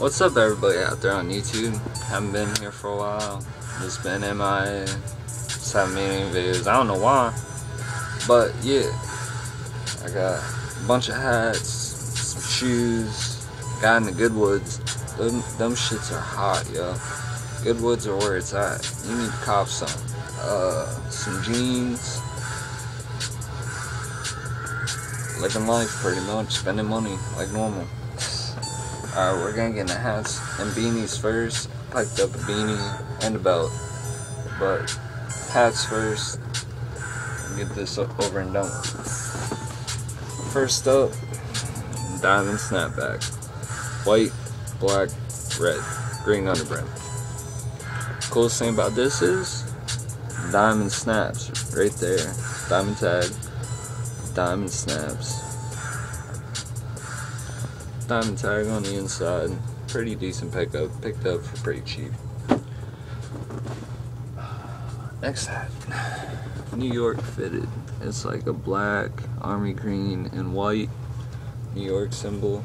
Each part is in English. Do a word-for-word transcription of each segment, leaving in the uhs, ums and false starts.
What's up, everybody out there on YouTube? Haven't been here for a while. Just been in my seven minute videos. I don't know why, but yeah, I got a bunch of hats, some shoes. Got in the Goodwoods. Them, them shits are hot, yo. Goodwoods are where it's at. You need to cop some. Uh, some jeans. Living life, pretty much. Spending money like normal. Alright, we're gonna get in the hats and beanies first. Piked up a beanie and a belt. But hats first. Get this up, over and done with. First up, Diamond snapback. White, black, red, green underbrim. Coolest thing about this is Diamond snaps right there. Diamond tag. Diamond snaps. Diamond tag on the inside. Pretty decent pickup. Picked up for pretty cheap. Next hat. New York fitted. It's like a black, army green, and white. New York symbol.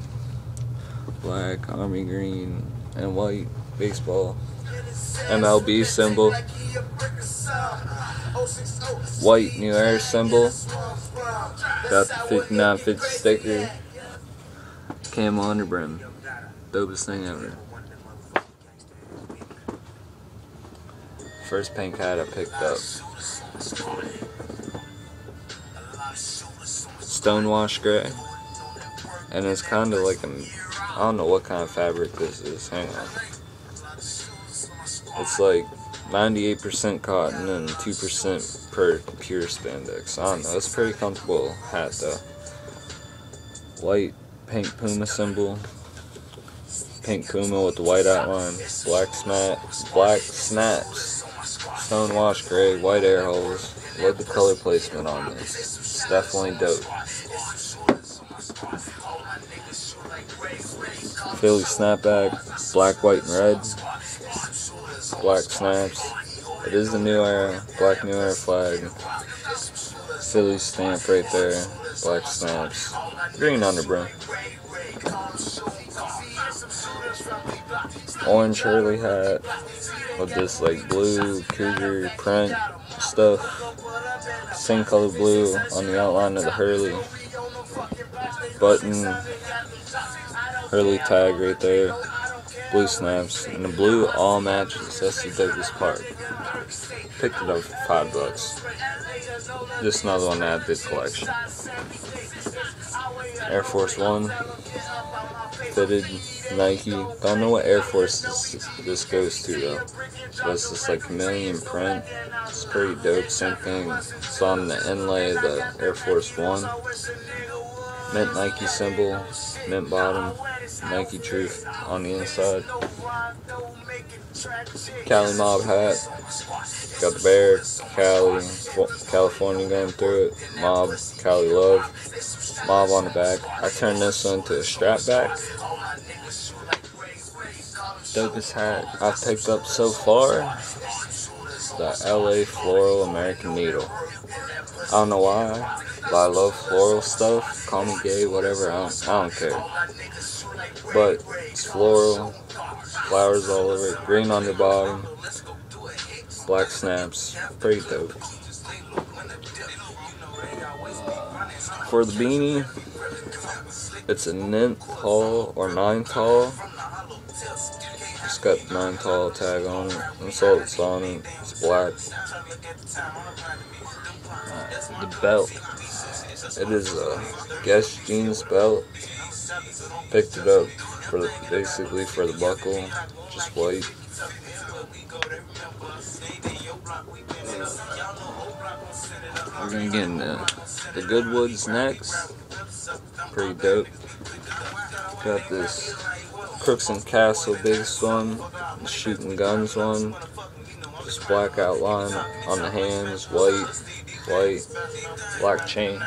Black, army green, and white. Baseball. M L B symbol. White New Era symbol. Got the fifty-nine fifty sticker. Camo underbrim. Dopest thing ever. First pink hat I picked up. Stonewash gray. And it's kinda like a, I don't know what kind of fabric this is. Hang on. It's like ninety-eight percent cotton and two percent per pure spandex. I don't know. It's a pretty comfortable hat though. White pink Puma symbol. Pink Puma with the white outline, black snap, black snaps, stonewash gray, white air holes. Love the color placement on this. It's definitely dope. Philly snapback, black, white, and red. Black snaps. It is the New Era, black New Era flag. Philly stamp right there, black snaps, green underbrim. Orange Hurley hat with this like blue cougar print stuff, same color blue on the outline of the Hurley button, Hurley tag right there, blue snaps, and the blue all matches. That's the dopest part. Picked it up for five bucks. Just another one to add to the collection. Air Force One fitted Nike. Don't know what Air Force this, this goes to though. But it's this like chameleon print. It's pretty dope. Same thing. It's on the inlay of the Air Force One. Mint Nike symbol. Mint bottom. Nike truth on the inside. Cali Mob hat. Got the bear. Cali. California going through it. Mob. Cali love. Mob on the back. I turned this one to a strap back. Dopest hat I've picked up so far, the L A Floral American Needle. I don't know why, but I love floral stuff. Call me gay, whatever, I don't, I don't care. But it's floral, flowers all over it, green on the bottom, black snaps, pretty dope. For the beanie, it's a ninth hall or ninth hall. It's got the nine tall tag on it. Insults on it. It's black. Right, the belt. It is a Guess jeans belt. Picked it up for the, basically for the buckle. Just white. We're gonna get in the, the Goodwoods next. Pretty dope. Got this Crooks and Castle biggest one, the shooting guns one, just black outline on the hands, white, white, black chain.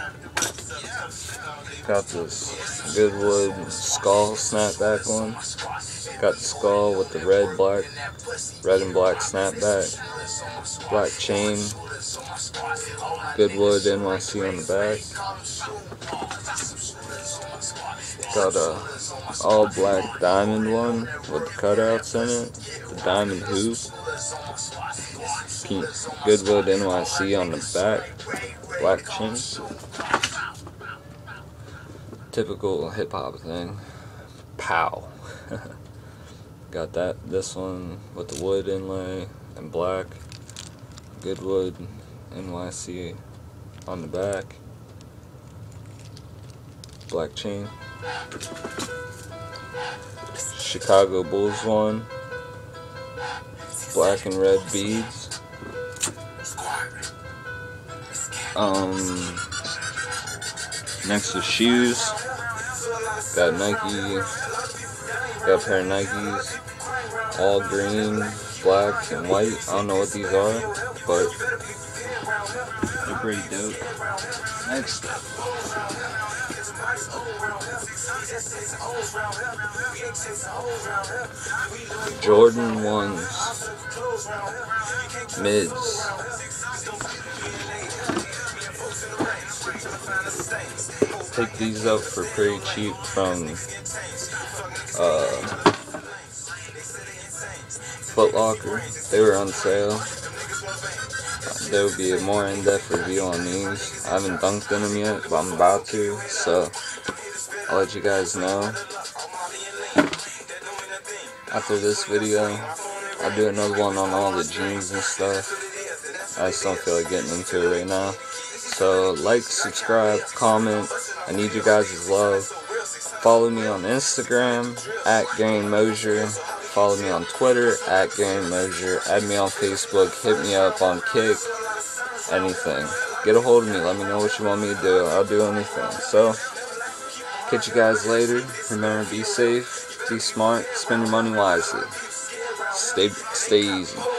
Got this Goodwood skull snapback one. Got the skull with the red, black, red and black snapback, black chain, Goodwood N Y C on the back. Got a all black diamond one with the cutouts in it, the diamond hoop, Goodwood N Y C on the back, black chinks, typical hip hop thing, pow. Got that, this one with the wood inlay and black, Goodwood N Y C on the back, black chain, Chicago Bulls one, black and red beads, um, next to shoes, got Nike, got a pair of Nikes, all green, black, and white. I don't know what these are, but they're pretty dope. Next up, Jordan ones, mids. Pick these up for pretty cheap from uh, Foot Locker. They were on sale. There will be a more in-depth review on these. I haven't dunked in them yet, but I'm about to, so I'll let you guys know. After this video, I'll do another one on all the jeans and stuff. I just don't feel like getting into it right now. So, like, subscribe, comment. I need you guys' love. Follow me on Instagram, at Garion Mosier. Follow me on Twitter, at Garion Mosier. Add me on Facebook. Hit me up on Kick. Anything. Get a hold of me. Let me know what you want me to do. I'll do anything. So, catch you guys later. Remember, be safe. Be smart. Spend your money wisely. Stay, stay easy.